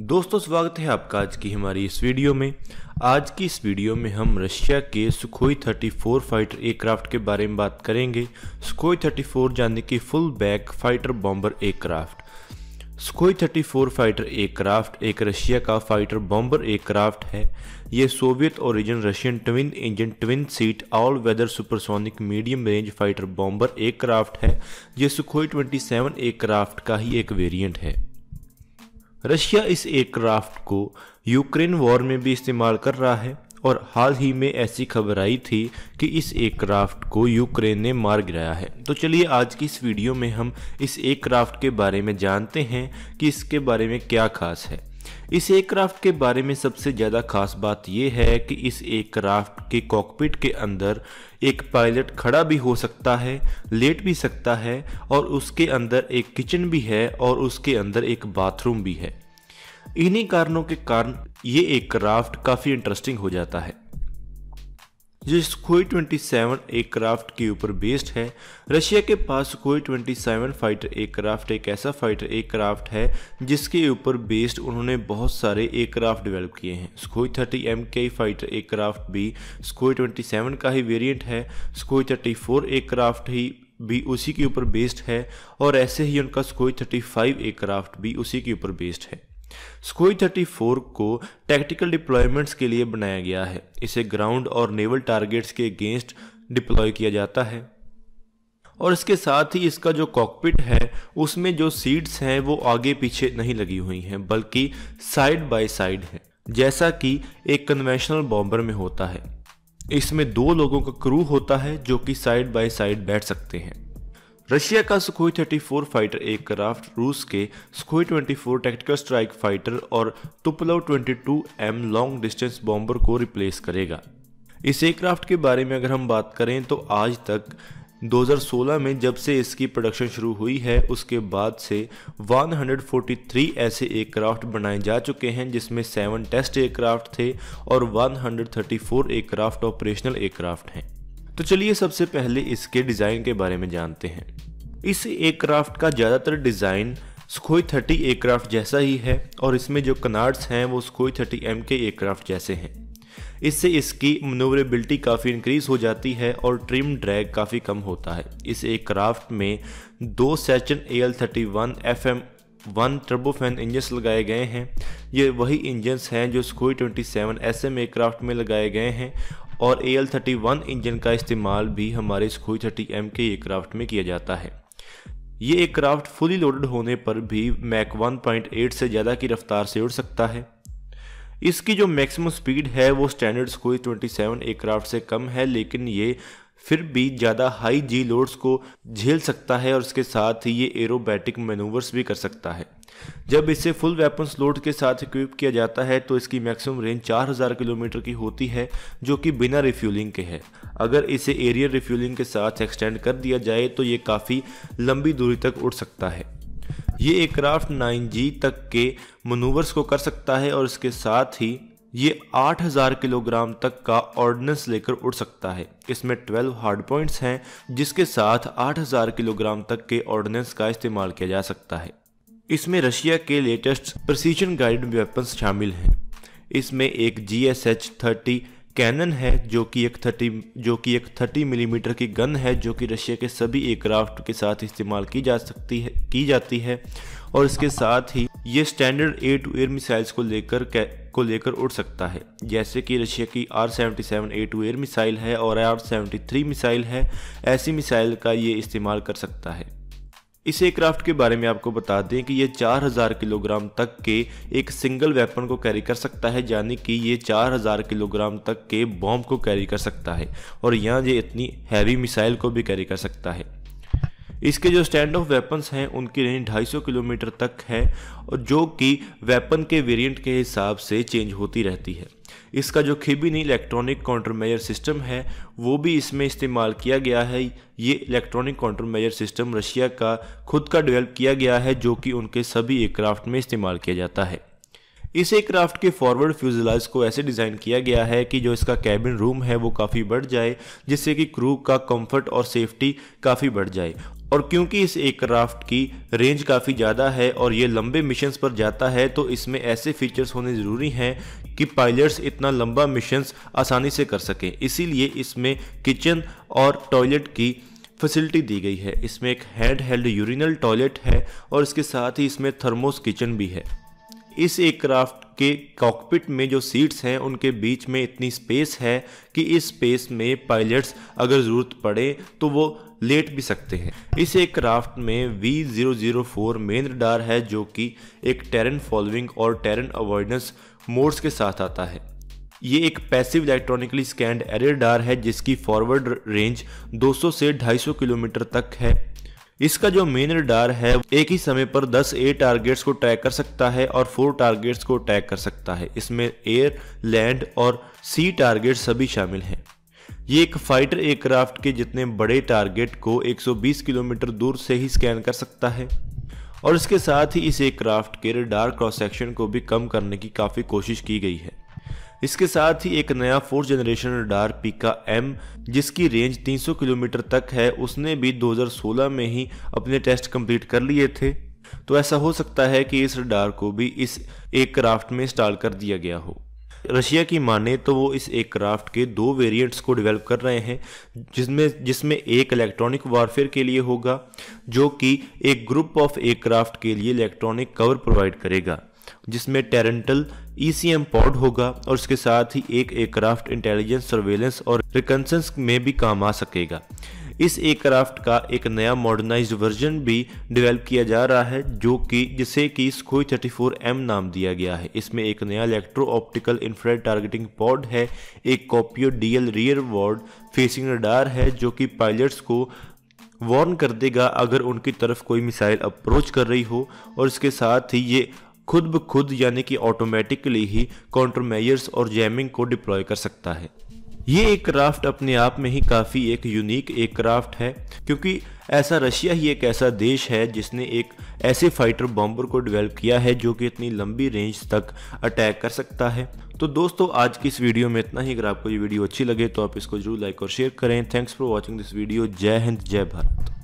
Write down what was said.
दोस्तों स्वागत है आपका आज की हमारी इस वीडियो में। आज की इस वीडियो में हम रशिया के सुखोई 34 फाइटर एयरक्राफ्ट के बारे में बात करेंगे। सुखोई 34 यानी कि full back fighter bomber aircraft. Sukhoi 34 fighter aircraft एक रशिया का फाइटर बॉम्बर एयरक्राफ्ट है। ये Soviet origin Russian twin engine twin seat all weather supersonic medium range fighter bomber aircraft है। ये सुखोई 27 एयरक्राफ्ट का ही एक वेरिएंट है। रशिया इस एयरक्राफ्ट को यूक्रेन वॉर में भी इस्तेमाल कर रहा है और हाल ही में ऐसी खबर आई थी कि इस एयरक्राफ्ट को यूक्रेन ने मार गिराया है। तो चलिए आज की इस वीडियो में हम इस एयरक्राफ्ट के बारे में जानते हैं कि इसके बारे में क्या खास है। इस एयरक्राफ्ट के बारे में सबसे ज़्यादा खास बात यह है कि इस एयरक्राफ्ट के कॉकपिट के अंदर एक पायलट खड़ा भी हो सकता है, लेट भी सकता है और उसके अंदर एक किचन भी है और उसके अंदर एक बाथरूम भी है। इन्हीं कारणों के कारण ये एयरक्राफ्ट काफ़ी इंटरेस्टिंग हो जाता है। जो सुखोई 27 एयरक्राफ्ट के ऊपर बेस्ड है। रशिया के पास सुखोई 27 फाइटर एयरक्राफ्ट एक ऐसा फाइटर एयरक्राफ्ट है जिसके ऊपर बेस्ड उन्होंने बहुत सारे एयरक्राफ्ट डेवलप किए हैं। सुखोई 30 MK फाइटर एयरक्राफ्ट भी सुखोई 27 का ही वेरिएंट है। सुखोई 34 एयरक्राफ्ट भी उसी के ऊपर बेस्ड है और ऐसे ही उनका सुखोई 35 एयरक्राफ्ट भी उसी के ऊपर बेस्ड है। सुखोई 34 को टैक्टिकल डिप्लॉयमेंट्स के लिए बनाया गया है। इसे ग्राउंड और नेवल टारगेट्स के अगेंस्ट डिप्लॉय किया जाता है और इसके साथ ही इसका जो कॉकपिट है उसमें जो सीट्स हैं वो आगे पीछे नहीं लगी हुई हैं बल्कि साइड बाय साइड है, जैसा कि एक कन्वेंशनल बॉम्बर में होता है। इसमें दो लोगों का क्रू होता है जो कि साइड बाय साइड बैठ सकते हैं। रशिया का सुखोई 34 फाइटर एयरक्राफ्ट रूस के सुखोई 24 टैक्टिकल स्ट्राइक फाइटर और Tupolev 22 M long distance bomber को रिप्लेस करेगा। इस एयरक्राफ्ट के बारे में अगर हम बात करें तो आज तक 2016 में जब से इसकी प्रोडक्शन शुरू हुई है उसके बाद से 143 ऐसे एयरक्राफ्ट बनाए जा चुके हैं जिसमें 7 टेस्ट एयरक्राफ्ट थे और 134 एयरक्राफ्ट ऑपरेशनल एयरक्राफ्ट हैं। तो चलिए सबसे पहले इसके डिज़ाइन के बारे में जानते हैं। इस एयरक्राफ्ट का ज़्यादातर डिज़ाइन सुखोई 30 एयरक्राफ्ट जैसा ही है और इसमें जो कनार्ड्स हैं वो सुखोई 30 एम के एयरक्राफ्ट जैसे हैं। इससे इसकी मनोवरेबिलिटी काफ़ी इंक्रीज़ हो जाती है और ट्रिम ड्रैग काफ़ी कम होता है। इस एयरक्राफ्ट में 2 सैचन AL-31 FM 1 टर्बोफैन इंजन्स लगाए गए हैं। ये वही इंजन्स हैं जो सुखोई 27 SM एयरक्राफ्ट में लगाए गए हैं और AL-31 इंजन का इस्तेमाल भी हमारे सुखोई 30 एम के एयरक्राफ्ट में किया जाता है। ये एयरक्राफ्ट फुली लोडेड होने पर भी मैक 1.8 से ज़्यादा की रफ्तार से उड़ सकता है। इसकी जो मैक्सिमम स्पीड है वो स्टैंडर्ड सुखोई 27 एयरक्राफ्ट से कम है, लेकिन ये फिर भी ज़्यादा हाई जी लोड्स को झेल सकता है और इसके साथ ही ये एरोबैटिक मैनूवर्स भी कर सकता है। जब इसे फुल वेपन्स लोड के साथ इक्विप किया जाता है तो इसकी मैक्सिमम रेंज 4000 किलोमीटर की होती है जो कि बिना रिफ्यूलिंग के है। अगर इसे एरियर रिफ्यूलिंग के साथ एक्सटेंड कर दिया जाए तो ये काफ़ी लंबी दूरी तक उड़ सकता है। ये एयरक्राफ्ट 9G तक के मैनूवर्स को कर सकता है और इसके साथ ही ये 8000 किलोग्राम तक का ऑर्डिनेंस लेकर उड़ सकता है। इसमें 12 हार्ड पॉइंट्स हैं जिसके साथ 8000 किलोग्राम तक के ऑर्डिनेंस का इस्तेमाल किया जा सकता है। इसमें रशिया के लेटेस्ट प्रिसीजन गाइडेड वेपन्स शामिल हैं। इसमें एक GSH-30 कैनन है जो कि एक 30 मिलीमीटर की गन है जो कि रशिया के सभी एयरक्राफ्ट के साथ इस्तेमाल की जाती है और इसके साथ ही ये स्टैंडर्ड A2A मिसाइल्स को लेकर उड़ सकता है, जैसे कि रशिया की R-77 A2A मिसाइल है और R-73 मिसाइल है। ऐसी मिसाइल का ये इस्तेमाल कर सकता है। इस एयरक्राफ्ट के बारे में आपको बता दें कि ये 4000 किलोग्राम तक के एक सिंगल वेपन को कैरी कर सकता है, यानी कि ये 4000 किलोग्राम तक के बॉम्ब को कैरी कर सकता है और यहाँ ये इतनी हैवी मिसाइल को भी कैरी कर सकता है। इसके जो स्टैंड ऑफ वेपन्स हैं उनकी रेंज 250 किलोमीटर तक है और जो कि वेपन के वेरिएंट के हिसाब से चेंज होती रहती है। इसका जो खिबिनी इलेक्ट्रॉनिक काउंटरमेजर सिस्टम है वो भी इसमें इस्तेमाल किया गया है। ये इलेक्ट्रॉनिक काउंटरमेजर सिस्टम रशिया का खुद का डेवलप किया गया है जो कि उनके सभी एयरक्राफ्ट में इस्तेमाल किया जाता है। इस एयरक्राफ्ट के फॉरवर्ड फ्यूजलाज को ऐसे डिज़ाइन किया गया है कि जो इसका कैबिन रूम है वो काफ़ी बढ़ जाए, जिससे कि क्रू का कंफर्ट और सेफ्टी काफ़ी बढ़ जाए। और क्योंकि इस एयरक्राफ्ट की रेंज काफ़ी ज़्यादा है और ये लंबे मिशंस पर जाता है, तो इसमें ऐसे फीचर्स होने ज़रूरी हैं कि पायलट्स इतना लंबा मिशंस आसानी से कर सकें। इसीलिए इसमें किचन और टॉयलेट की फैसिलिटी दी गई है। इसमें एक हैंड हेल्ड यूरिनल टॉयलेट है और इसके साथ ही इसमें थर्मोस किचन भी है। इस एयरक्राफ्ट के कॉकपिट में जो सीट्स हैं उनके बीच में इतनी स्पेस है कि इस स्पेस में पायलट्स अगर ज़रूरत पड़े तो वो लेट भी सकते हैं। इस एयरक्राफ्ट में V004 मेन रडार है, जो कि एक टेरन फॉलोइंग और टेरन अवॉइडेंस मोड्स के साथ आता है। ये एक passive electronically scanned array radar है जिसकी फॉरवर्ड रेंज 200 से 250 किलोमीटर तक है। इसका जो मेन रडार है एक ही समय पर 10 A टारगेट्स को ट्रैक कर सकता है और 4 टारगेट्स को ट्रैक कर सकता है। इसमें एयर, लैंड और सी टारगेट सभी शामिल हैं। ये एक फाइटर एयरक्राफ्ट के जितने बड़े टारगेट को 120 किलोमीटर दूर से ही स्कैन कर सकता है और इसके साथ ही इस एयरक्राफ्ट के रडार क्रॉस सेक्शन को भी कम करने की काफ़ी कोशिश की गई है। इसके साथ ही एक नया 4th जनरेशन रडार पीका M, जिसकी रेंज 300 किलोमीटर तक है, उसने भी 2016 में ही अपने टेस्ट कंप्लीट कर लिए थे, तो ऐसा हो सकता है कि इस रडार को भी इस एयरक्राफ्ट में इंस्टॉल कर दिया गया हो। रशिया की माने तो वो इस एयरक्राफ्ट के 2 वेरिएंट्स को डेवलप कर रहे हैं, जिसमें एक इलेक्ट्रॉनिक वारफेयर के लिए होगा, जो कि एक ग्रुप ऑफ एयरक्राफ्ट के लिए इलेक्ट्रॉनिक कवर प्रोवाइड करेगा, जिसमें टेरेंटल ECM पॉड होगा और इसके साथ ही एक एयरक्राफ्ट इंटेलिजेंस, सर्वेलेंस और रिकनसेंस में भी काम आ सकेगा। इस एयरक्राफ्ट का एक नया मॉडर्नाइज्ड वर्जन भी डेवलप किया जा रहा है, जो कि जिसे कि सुखोई 34 M नाम दिया गया है। इसमें एक नया electro optical infrared targeting pod है, एक Kopyo DL rearward facing radar है जो कि पायलट्स को वार्न कर देगा अगर उनकी तरफ कोई मिसाइल अप्रोच कर रही हो, और इसके साथ ही ये खुद ब खुद यानी कि ऑटोमेटिकली ही काउंटरमेजर्स और जैमिंग को डिप्लॉय कर सकता है। ये एयरक्राफ्ट अपने आप में ही काफ़ी एक यूनिक एयरक्राफ्ट है, क्योंकि ऐसा रशिया ही एक ऐसा देश है जिसने एक ऐसे फाइटर बॉम्बर को डेवलप किया है जो कि इतनी लंबी रेंज तक अटैक कर सकता है। तो दोस्तों, आज की इस वीडियो में इतना ही। अगर आपको ये वीडियो अच्छी लगे तो आप इसको जरूर लाइक और शेयर करें। Thanks for watching this video. जय हिंद, जय भारत।